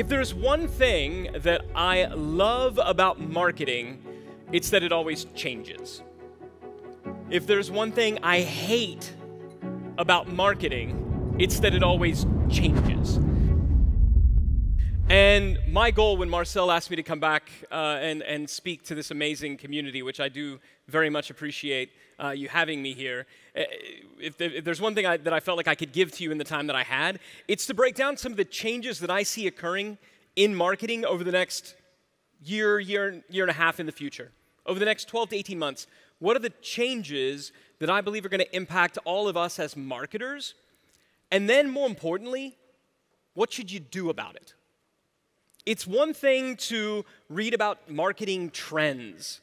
If there's one thing that I love about marketing, it's that it always changes. If there's one thing I hate about marketing, it's that it always changes. And my goal when Marcel asked me to come back and speak to this amazing community, which I do very much appreciate you having me here, if there's one thing that I felt like I could give to you in the time that I had, it's to break down some of the changes that I see occurring in marketing over the next year and a half in the future. Over the next 12 to 18 months, what are the changes that I believe are going to impact all of us as marketers? And then, more importantly, what should you do about it? It's one thing to read about marketing trends.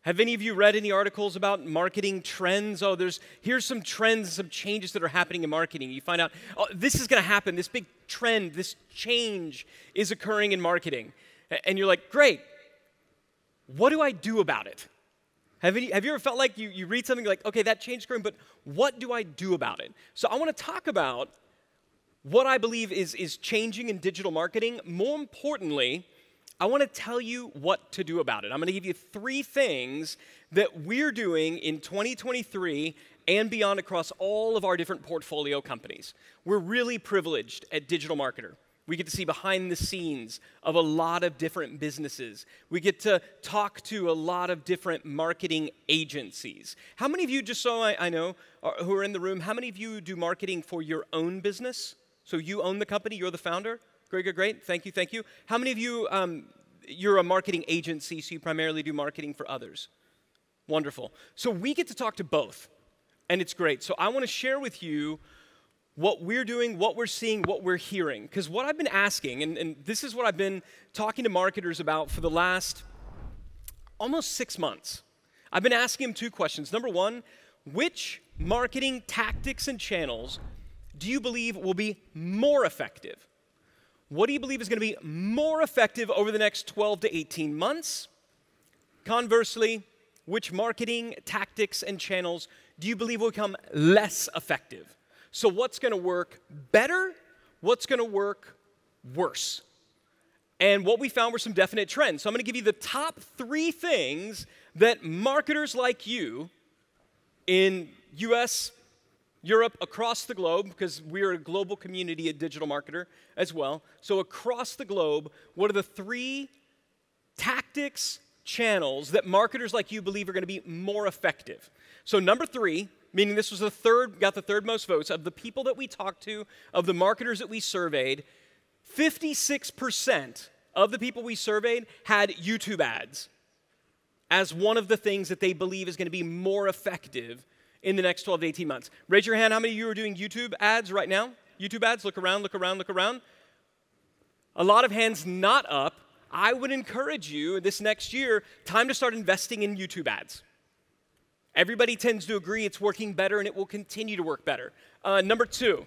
Have any of you read any articles about marketing trends? Oh, here's some trends, some changes that are happening in marketing. You find out, oh, this is going to happen. This big trend, this change is occurring in marketing. And you're like, great. What do I do about it? Have you ever felt like you read something, you're like, okay, that change is occurring, but what do I do about it? So I want to talk about what I believe is changing in digital marketing. More importantly, I want to tell you what to do about it. I'm going to give you three things that we're doing in 2023 and beyond across all of our different portfolio companies. We're really privileged at Digital Marketer. We get to see behind the scenes of a lot of different businesses. We get to talk to a lot of different marketing agencies. How many of you, just so I know, who are in the room, how many of you do marketing for your own business? So you own the company, you're the founder? Great, great, great. Thank you, thank you. How many of you, you're a marketing agency, so you primarily do marketing for others? Wonderful. So we get to talk to both, and it's great. So I want to share with you what we're doing, what we're seeing, what we're hearing. Because what I've been asking, and this is what I've been talking to marketers about for the last almost 6 months. I've been asking them two questions. Number one, which marketing tactics and channels do you believe will be more effective? What do you believe is going to be more effective over the next 12 to 18 months? Conversely, which marketing tactics and channels do you believe will become less effective? So what's going to work better? What's going to work worse? And what we found were some definite trends. So I'm going to give you the top three things that marketers like you in US, Europe, across the globe, because we are a global community at Digital Marketer as well. So across the globe, what are the three tactics, channels that marketers like you believe are going to be more effective? So number three, meaning this was the third, got the third most votes, of the people that we talked to, of the marketers that we surveyed, 56% of the people we surveyed had YouTube ads as one of the things that they believe is going to be more effective in the next 12 to 18 months. Raise your hand, how many of you are doing YouTube ads right now? YouTube ads, look around, look around, look around. A lot of hands not up. I would encourage you this next year, time to start investing in YouTube ads. Everybody tends to agree it's working better and it will continue to work better. Number two,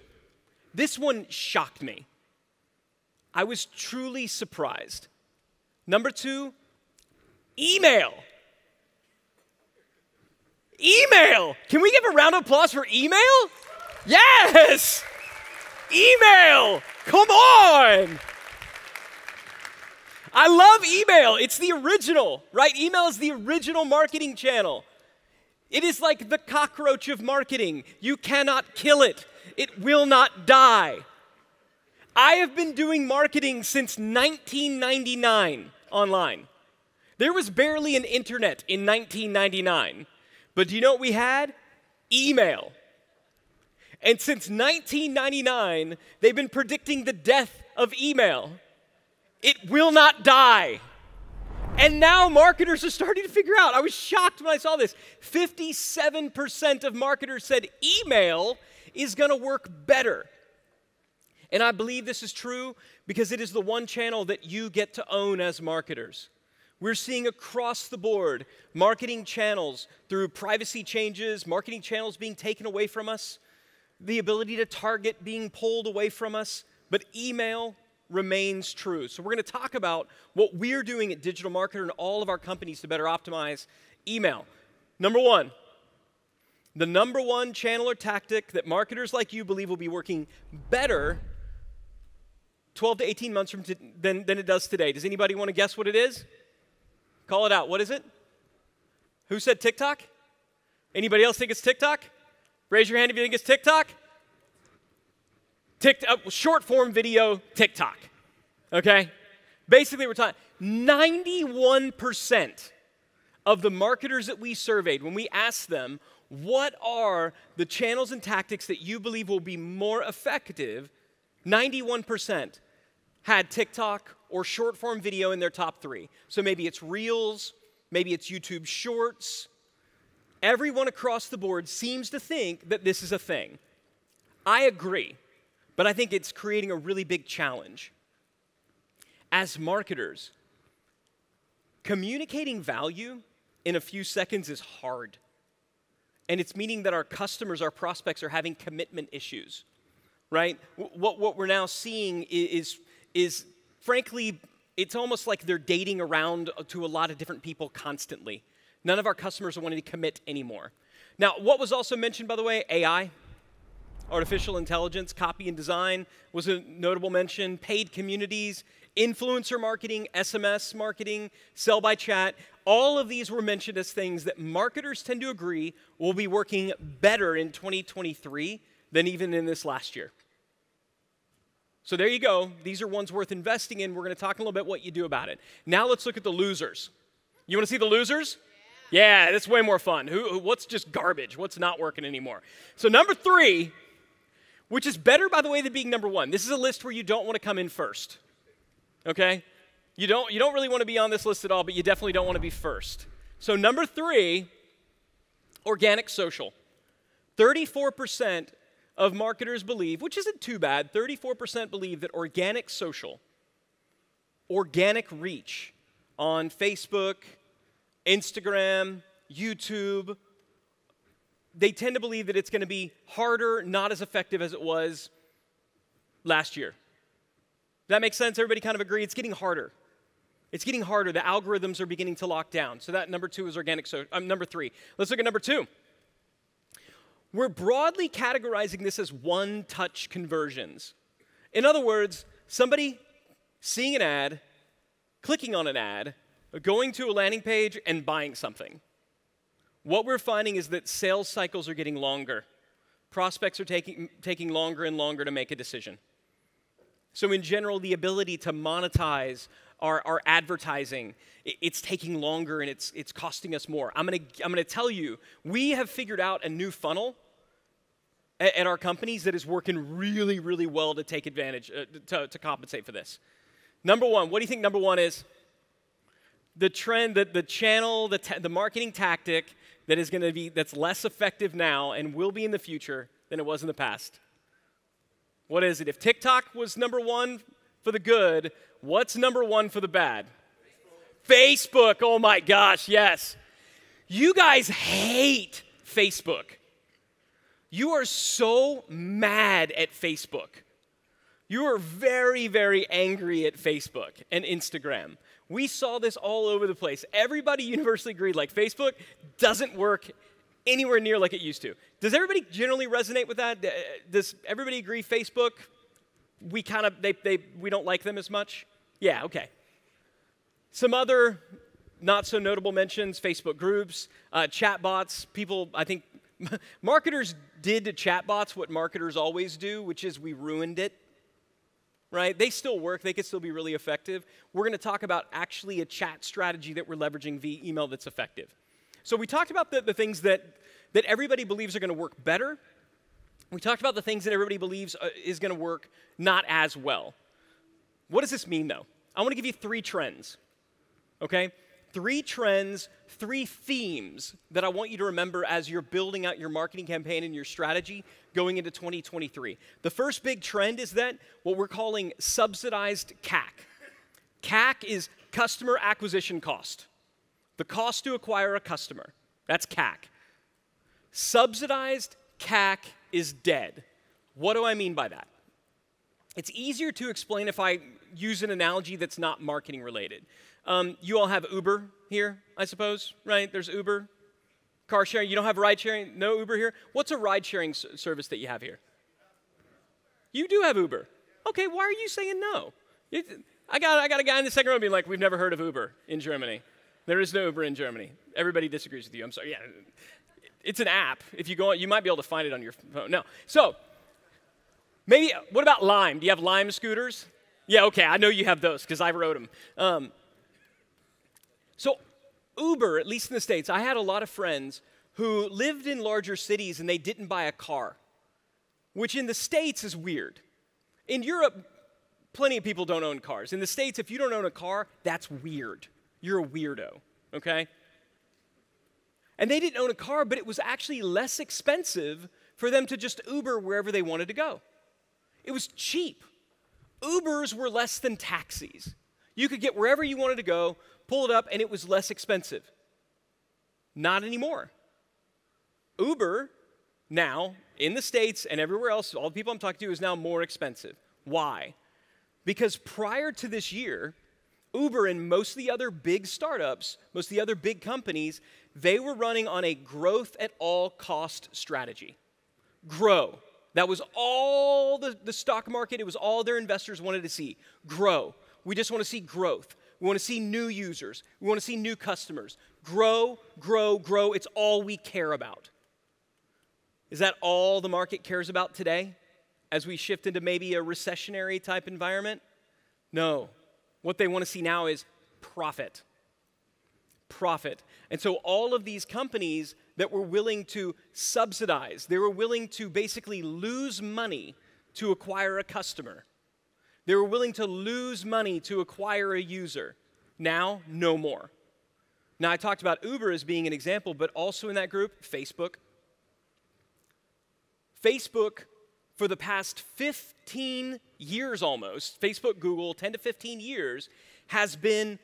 this one shocked me. I was truly surprised. Number two, email. Email! Can we give a round of applause for email? Yes! Email! Come on! I love email. It's the original, right? Email is the original marketing channel. It is like the cockroach of marketing. You cannot kill it. It will not die. I have been doing marketing since 1999 online. There was barely an internet in 1999. But do you know what we had? Email. And since 1999, they've been predicting the death of email. It will not die. And now marketers are starting to figure out. I was shocked when I saw this. 57% of marketers said email is going to work better. And I believe this is true because it is the one channel that you get to own as marketers. We're seeing across the board marketing channels through privacy changes, marketing channels being taken away from us, the ability to target being pulled away from us, but email remains true. So we're going to talk about what we're doing at Digital Marketer and all of our companies to better optimize email. Number one, the number one channel or tactic that marketers like you believe will be working better 12 to 18 months from than it does today. Does anybody want to guess what it is? Call it out. What is it? Who said TikTok? Anybody else think it's TikTok? Raise your hand if you think it's TikTok. Short form video TikTok. Okay? Basically, we're talking 91% of the marketers that we surveyed, when we asked them, what are the channels and tactics that you believe will be more effective, 91% had TikTok or short form video in their top three. So maybe it's Reels, maybe it's YouTube Shorts. Everyone across the board seems to think that this is a thing. I agree, but I think it's creating a really big challenge. As marketers, communicating value in a few seconds is hard. And it's meaning that our customers, our prospects, are having commitment issues, right? What we're now seeing is frankly, it's almost like they're dating around to a lot of different people constantly. None of our customers are wanting to commit anymore. Now, what was also mentioned, by the way, AI, artificial intelligence, copy and design was a notable mention, paid communities, influencer marketing, SMS marketing, sell by chat. All of these were mentioned as things that marketers tend to agree will be working better in 2023 than even in this last year. So there you go. These are ones worth investing in. We're going to talk a little bit what you do about it. Now let's look at the losers. You want to see the losers? Yeah, that's way more fun. What's just garbage? What's not working anymore? So number three, which is better, by the way, than being number one. This is a list where you don't want to come in first. Okay? You don't really want to be on this list at all, but you definitely don't want to be first. So number three, organic social. 34% of marketers believe, which isn't too bad, 34% believe that organic social, organic reach on Facebook, Instagram, YouTube, they tend to believe that it's going to be harder, not as effective as it was last year. That makes sense? Everybody kind of agree? It's getting harder. It's getting harder. The algorithms are beginning to lock down. So that number two is organic. So number three. Let's look at number two. We're broadly categorizing this as one-touch conversions. In other words, somebody seeing an ad, clicking on an ad, going to a landing page, and buying something. What we're finding is that sales cycles are getting longer. Prospects are taking longer and longer to make a decision. So in general, the ability to monetize our advertising, it's taking longer and it's costing us more. I'm gonna tell you, we have figured out a new funnel at our companies that is working really, really well to take advantage, to compensate for this. Number one, what do you think number one is? The trend, the channel, the marketing tactic that is gonna be, that's less effective now and will be in the future than it was in the past. What is it? If TikTok was number one for the good, what's number one for the bad? Facebook. Oh my gosh, yes. You guys hate Facebook. You are so mad at Facebook. You are very, very angry at Facebook and Instagram. We saw this all over the place. Everybody universally agreed, like, Facebook doesn't work anywhere near like it used to. Does everybody generally resonate with that? Does everybody agree Facebook, we kind of, we don't like them as much? Yeah, okay. Some other not so notable mentions, Facebook groups, chatbots, people, I think, marketers did to chatbots what marketers always do, which is we ruined it, right? They still work, they could still be really effective. We're gonna talk about actually a chat strategy that we're leveraging via email that's effective. So we talked about the things that everybody believes are going to work better. We talked about the things that everybody believes is going to work not as well. What does this mean, though? I want to give you three trends, okay? Three trends, three themes that I want you to remember as you're building out your marketing campaign and your strategy going into 2023. The first big trend is that what we're calling subsidized CAC. CAC is customer acquisition cost. The cost to acquire a customer, that's CAC. Subsidized CAC is dead. What do I mean by that? It's easier to explain if I use an analogy that's not marketing related. You all have Uber here, I suppose, right? There's Uber, car sharing. You don't have ride sharing, no Uber here? What's a ride sharing service that you have here? You do have Uber. okay, why are you saying no? I got a guy in the second row being like, we've never heard of Uber in Germany. There is no Uber in Germany. Everybody disagrees with you. I'm sorry. Yeah, it's an app. If you go on, you might be able to find it on your phone. No. So maybe, what about Lime? Do you have Lime scooters? Yeah, okay. I know you have those because I rode them. So Uber, at least in the States, I had a lot of friends who lived in larger cities and they didn't buy a car, which in the States is weird. In Europe, plenty of people don't own cars. In the States, if you don't own a car, that's weird. You're a weirdo, okay? And they didn't own a car, but it was actually less expensive for them to just Uber wherever they wanted to go. It was cheap. Ubers were less than taxis. You could get wherever you wanted to go, pull it up, and it was less expensive. Not anymore. Uber now, in the States and everywhere else, all the people I'm talking to, is now more expensive. Why? Because prior to this year, Uber and most of the other big startups, most of the other big companies, they were running on a growth at all cost strategy. Grow. That was all the stock market. It was all their investors wanted to see. Grow. We just want to see growth. We want to see new users. We want to see new customers. Grow, grow, grow. It's all we care about. Is that all the market cares about today as we shift into maybe a recessionary type environment? No. What they want to see now is profit. Profit. And so all of these companies that were willing to subsidize, they were willing to basically lose money to acquire a customer. They were willing to lose money to acquire a user. Now, no more. Now, I talked about Uber as being an example, but also in that group, Facebook. Facebook, for the past 15 years almost, Facebook, Google, 10 to 15 years, has been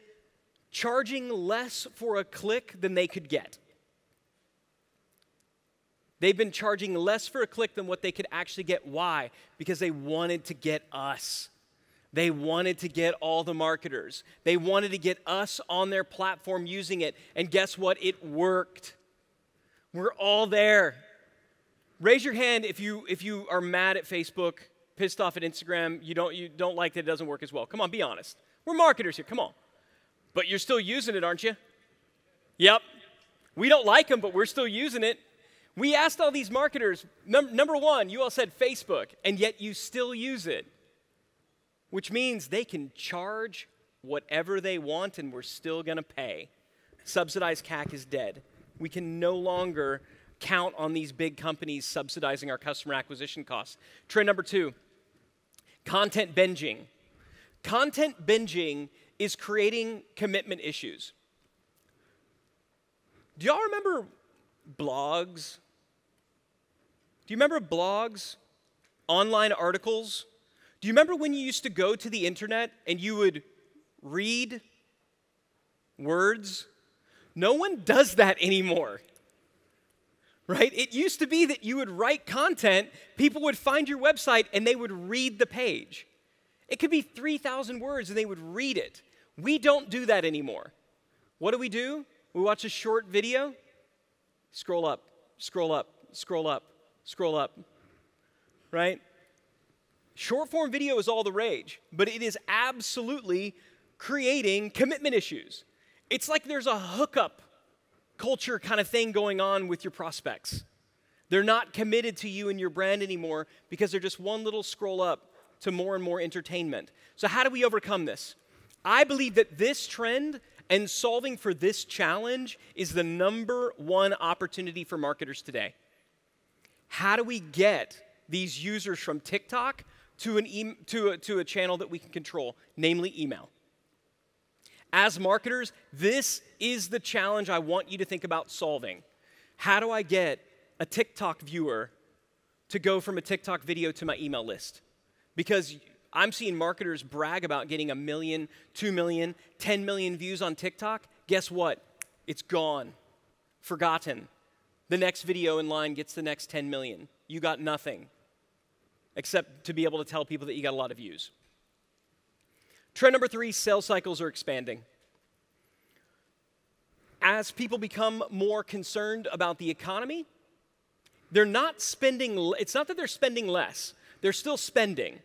charging less for a click than they could get. They've been charging less for a click than what they could actually get. Why? Because they wanted to get us. They wanted to get all the marketers. They wanted to get us on their platform using it. And guess what? It worked. We're all there. Raise your hand if you are mad at Facebook, pissed off at Instagram, you don't like that it doesn't work as well. Come on, be honest. We're marketers here, come on. But you're still using it, aren't you? Yep. We don't like them, but we're still using it. We asked all these marketers, number one, you all said Facebook, and yet you still use it, which means they can charge whatever they want and we're still going to pay. Subsidized CAC is dead. We can no longer count on these big companies subsidizing our customer acquisition costs. Trend number two, content binging. Content binging is creating commitment issues. Do y'all remember blogs? Do you remember blogs? Online articles? Do you remember when you used to go to the internet and you would read words? No one does that anymore. Right? It used to be that you would write content, people would find your website, and they would read the page. It could be 3,000 words, and they would read it. We don't do that anymore. What do? We watch a short video, scroll up, scroll up, scroll up, scroll up, right? Short-form video is all the rage, but it is absolutely creating commitment issues. It's like there's a hookup culture kind of thing going on with your prospects. They're not committed to you and your brand anymore because they're just one little scroll up to more and more entertainment. So how do we overcome this? I believe that this trend and solving for this challenge is the #1 opportunity for marketers today. How do we get these users from TikTok to a channel that we can control, namely email? As marketers, this is the challenge I want you to think about solving. How do I get a TikTok viewer to go from a TikTok video to my email list? Because I'm seeing marketers brag about getting 1 million, 2 million, 10 million views on TikTok. Guess what? It's gone, forgotten. The next video in line gets the next 10 million. You got nothing, except to be able to tell people that you got a lot of views. Trend number three, sales cycles are expanding. As people become more concerned about the economy, they're not spending, it's not that they're spending less, they're still spending.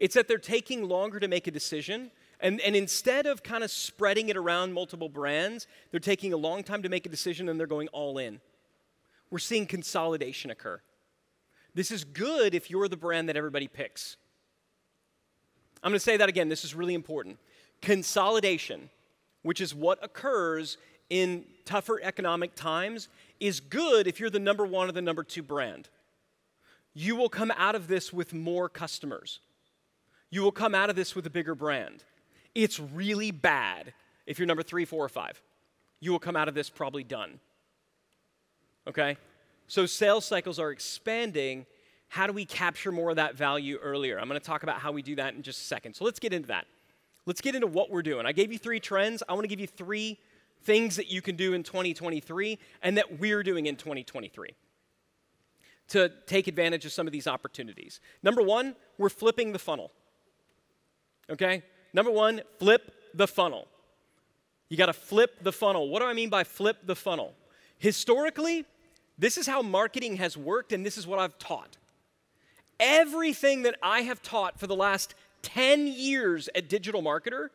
It's that they're taking longer to make a decision, and instead of kind of spreading it around multiple brands, they're taking a long time to make a decision, and they're going all in. We're seeing consolidation occur. This is good if you're the brand that everybody picks. I'm going to say that again. This is really important. Consolidation, which is what occurs in tougher economic times, is good if you're the number one or the number two brand. You will come out of this with more customers. You will come out of this with a bigger brand. It's really bad if you're number 3, 4, or 5. You will come out of this probably done. Okay? So sales cycles are expanding. How do we capture more of that value earlier? I'm going to talk about how we do that in just a second. So let's get into that. Let's get into what we're doing. I gave you 3 trends. I want to give you 3 things that you can do in 2023 and that we're doing in 2023 to take advantage of some of these opportunities. Number one, we're flipping the funnel. Okay? Number one, flip the funnel. You got to flip the funnel. What do I mean by flip the funnel? Historically, this is how marketing has worked, and this is what I've taught. Everything that I have taught for the last 10 years at Digital Marketer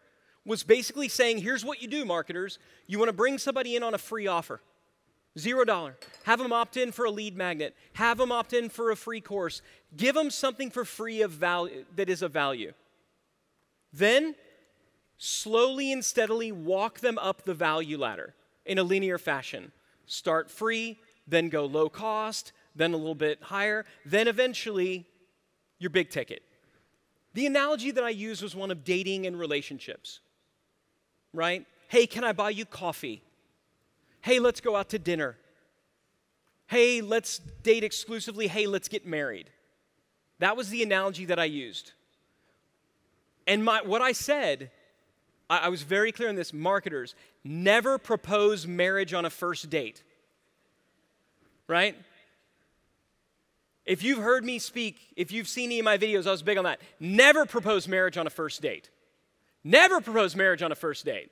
was basically saying, here's what you do, marketers. You want to bring somebody in on a free offer, $0. Have them opt in for a lead magnet. Have them opt in for a free course. Give them something for free of value that is of value. Then, slowly and steadily walk them up the value ladder in a linear fashion. Start free, then go low cost, then a little bit higher, then eventually your big ticket. The analogy that I used was one of dating and relationships, right? Hey, can I buy you coffee? Hey, let's go out to dinner. Hey, let's date exclusively. Hey, let's get married. That was the analogy that I used. And what I said, I was very clear on this, marketers, never propose marriage on a first date, right? If you've heard me speak, if you've seen any of my videos, I was big on that. Never propose marriage on a first date. Never propose marriage on a first date.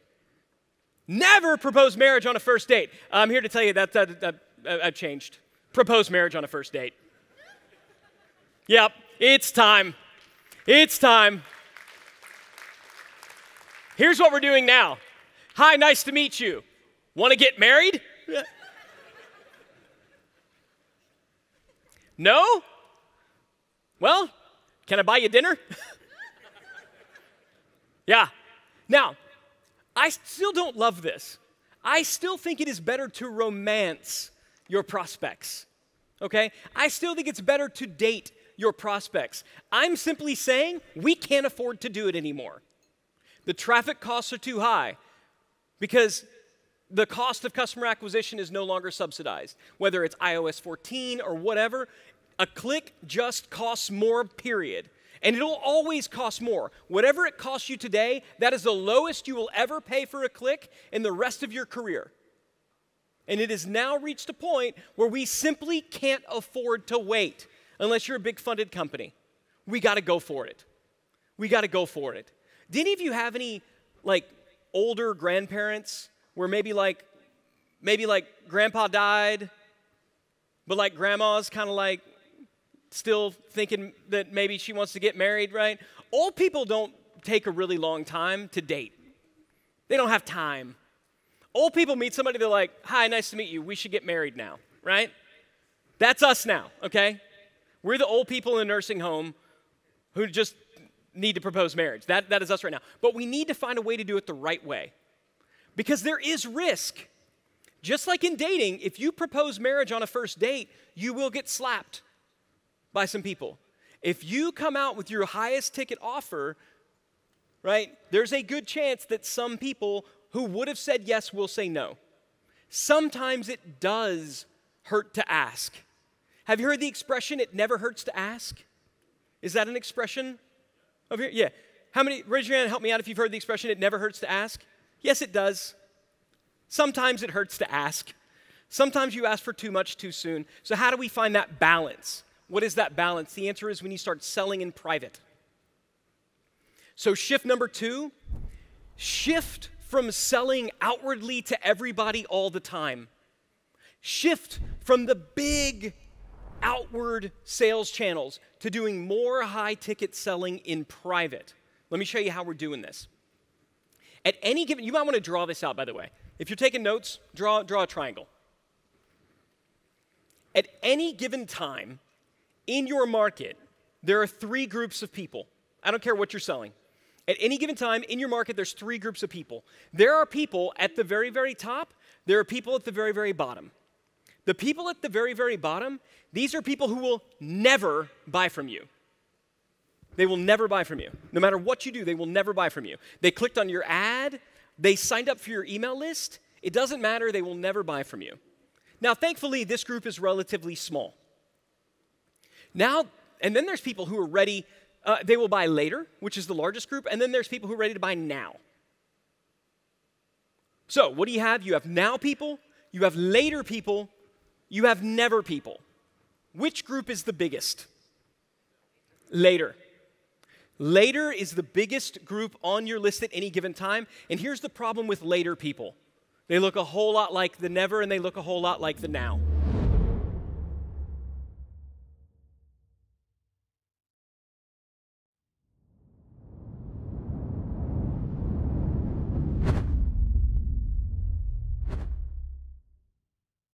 Never propose marriage on a first date. I'm here to tell you that I've changed. Propose marriage on a first date. Yep, it's time. It's time. Here's what we're doing now. Hi, nice to meet you. Want to get married? No? Well, can I buy you dinner? Yeah. Now, I still don't love this. I still think it is better to romance your prospects, okay? I still think it's better to date your prospects. I'm simply saying we can't afford to do it anymore. The traffic costs are too high because the cost of customer acquisition is no longer subsidized. Whether it's iOS 14 or whatever, a click just costs more, period. And it'll always cost more. Whatever it costs you today, that is the lowest you will ever pay for a click in the rest of your career. And it has now reached a point where we simply can't afford to wait unless you're a big funded company. We got to go for it. We got to go for it. Do any of you have any, like, older grandparents where maybe like grandpa died, but like grandma's kind of like still thinking that maybe she wants to get married, right? Old people don't take a really long time to date. They don't have time. Old people meet somebody, they're like, hi, nice to meet you. We should get married now, right? That's us now, okay? We're the old people in a nursing home who just need to propose marriage. That is us right now. But we need to find a way to do it the right way. Because there is risk. Just like in dating, if you propose marriage on a first date, you will get slapped by some people. If you come out with your highest ticket offer, right, there's a good chance that some people who would have said yes will say no. Sometimes it does hurt to ask. Have you heard the expression, it never hurts to ask? Is that an expression over here? Yeah. How many, raise your hand and help me out if you've heard the expression, it never hurts to ask. Yes, it does. Sometimes it hurts to ask. Sometimes you ask for too much too soon. So how do we find that balance? What is that balance? The answer is when you start selling in private. So shift number 2, shift from selling outwardly to everybody all the time. Shift from the big outward sales channels to doing more high-ticket selling in private. Let me show you how we're doing this. At any given, you might want to draw this out, by the way. If you're taking notes, draw a triangle. At any given time in your market, there are three groups of people. I don't care what you're selling. At any given time in your market, there's three groups of people. There are people at the very, very top. There are people at the very, very bottom. The people at the very, very bottom, these are people who will never buy from you. They will never buy from you. No matter what you do, they will never buy from you. They clicked on your ad. They signed up for your email list. It doesn't matter. They will never buy from you. Now, thankfully, this group is relatively small. Now, and then there's people who are ready. They will buy later, which is the largest group. And then there's people who are ready to buy now. So what do you have? You have now people. You have later people. You have never people. Which group is the biggest? Later. Later is the biggest group on your list at any given time. And here's the problem with later people. They look a whole lot like the never, and they look a whole lot like the now.